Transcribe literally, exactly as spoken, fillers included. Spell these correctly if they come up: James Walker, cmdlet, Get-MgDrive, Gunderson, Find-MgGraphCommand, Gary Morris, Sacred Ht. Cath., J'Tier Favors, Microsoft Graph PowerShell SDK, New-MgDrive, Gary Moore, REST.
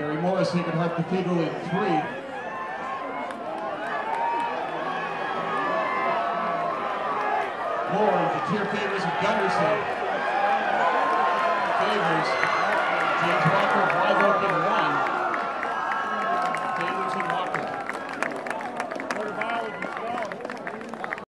Gary Morris, he can have Cathedral in three. Moore, J'Tier Favors and Gunderson. Favors, James Walker, wide open.